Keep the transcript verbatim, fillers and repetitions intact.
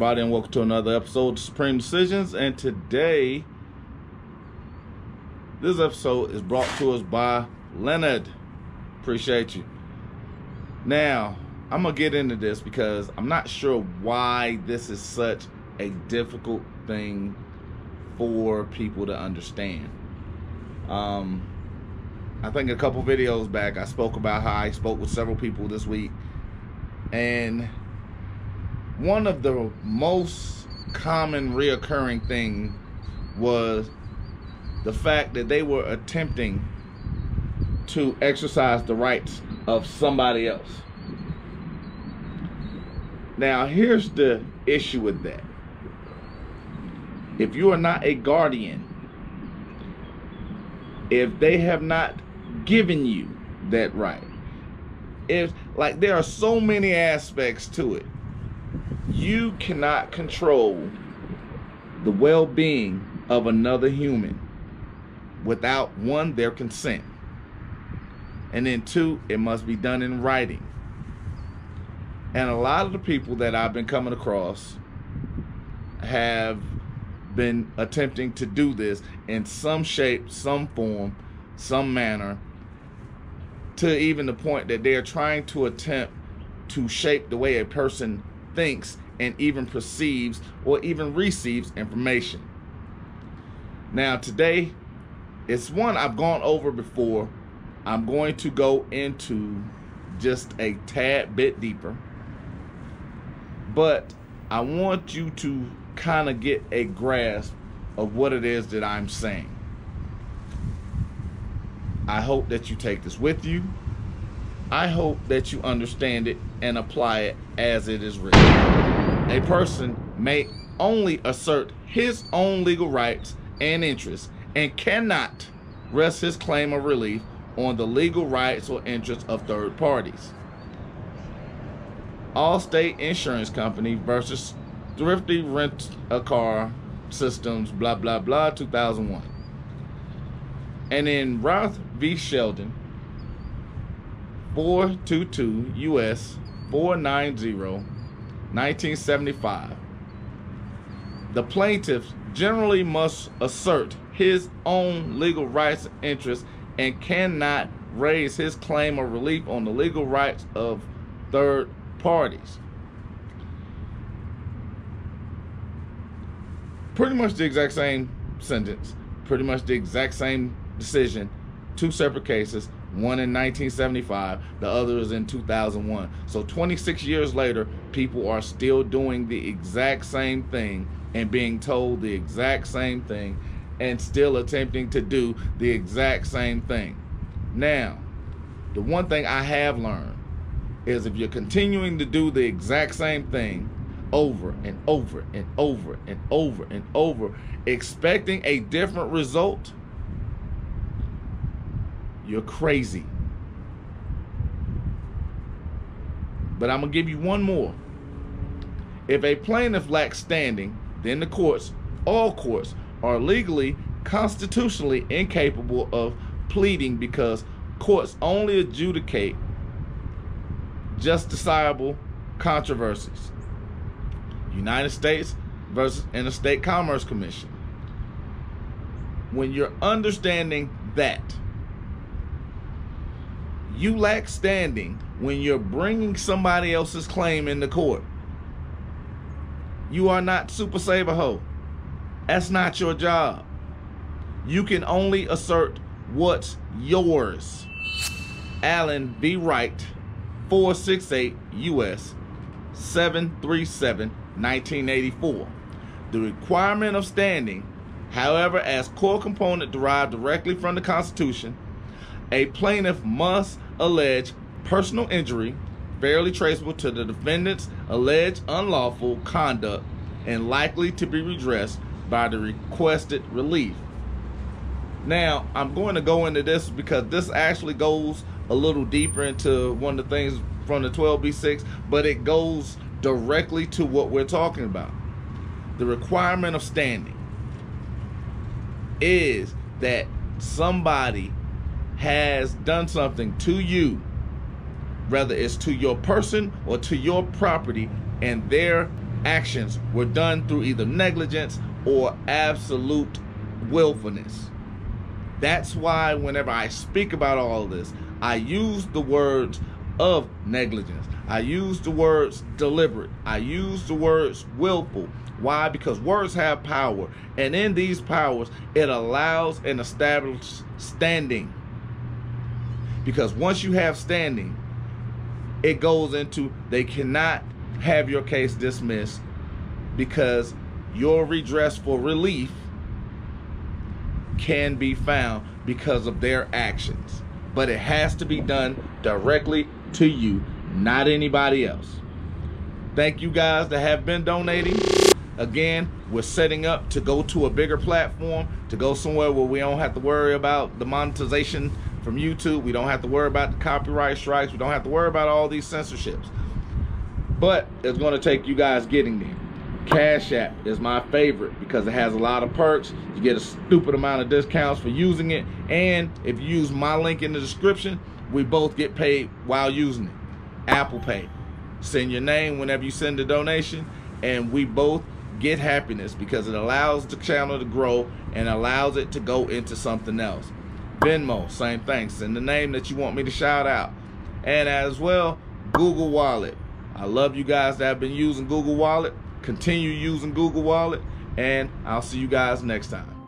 everybody, and welcome to another episode of Supreme Decisions. And today, this episode is brought to us by Leonard. Appreciate you. Now, I'm going to get into this because I'm not sure why this is such a difficult thing for people to understand. Um, I think a couple videos back, I spoke about how I spoke with several people this week, and one of the most common reoccurring thing was the fact that they were attempting to exercise the rights of somebody else. Now, here's the issue with that. If you are not a guardian, if they have not given you that right, if, like, there are so many aspects to it. You cannot control the well-being of another human without, one, their consent, and then two, it must be done in writing. And a lot of the people that I've been coming across have been attempting to do this in some shape, some form, some manner, to even the point that they're trying to attempt to shape the way a person thinks and even perceives or even receives information. Now today, it's one I've gone over before. I'm going to go into just a tad bit deeper, but I want you to kind of get a grasp of what it is that I'm saying. I hope that you take this with you. I hope that you understand it and apply it as it is written. A person may only assert his own legal rights and interests and cannot rest his claim of relief on the legal rights or interests of third parties. Allstate Insurance Company versus Thrifty Rent-A-Car Systems, blah, blah, blah, two thousand one. And in Roth v. Sheldon, four twenty-two U S four ninety, nineteen seventy-five. The plaintiff generally must assert his own legal rights and interests and cannot raise his claim of relief on the legal rights of third parties. Pretty much the exact same sentence, pretty much the exact same decision, two separate cases. One in nineteen seventy-five, the other is in two thousand one. So twenty-six years later, people are still doing the exact same thing and being told the exact same thing and still attempting to do the exact same thing. Now, the one thing I have learned is if you're continuing to do the exact same thing over and over and over and over and over, expecting a different result, you're crazy. But I'm going to give you one more. If a plaintiff lacks standing, then the courts, all courts, are legally, constitutionally incapable of pleading because courts only adjudicate justiciable controversies. United States versus Interstate Commerce Commission. When you're understanding that, you lack standing when you're bringing somebody else's claim into court. You are not Super Saberho. That's not your job. You can only assert what's yours. Allen B. Wright, four sixty-eight U S seven thirty-seven, nineteen eighty-four. The requirement of standing, however, as core component derived directly from the Constitution, a plaintiff must allege personal injury fairly traceable to the defendant's alleged unlawful conduct and likely to be redressed by the requested relief. Now, I'm going to go into this because this actually goes a little deeper into one of the things from the twelve B six, but it goes directly to what we're talking about. The requirement of standing is that somebody has done something to you, whether it's to your person or to your property, and their actions were done through either negligence or absolute willfulness. That's why whenever I speak about all of this, I use the words of negligence. I use the words deliberate. I use the words willful. Why? Because words have power. And in these powers, it allows and establishes standing. Because once you have standing, it goes into they cannot have your case dismissed because your redress for relief can be found because of their actions. But it has to be done directly to you, not anybody else. Thank you guys that have been donating. Again, we're setting up to go to a bigger platform, to go somewhere where we don't have to worry about the monetization from YouTube. We don't have to worry about the copyright strikes. We don't have to worry about all these censorships. But it's going to take you guys getting there. Cash App is my favorite because it has a lot of perks. You get a stupid amount of discounts for using it. And if you use my link in the description, we both get paid while using it. Apple Pay. Send your name whenever you send a donation, and we both get happiness because it allows the channel to grow and allows it to go into something else. Venmo, same thing. Send the name that you want me to shout out. And as well, Google Wallet. I love you guys that have been using Google Wallet. Continue using Google Wallet, and I'll see you guys next time.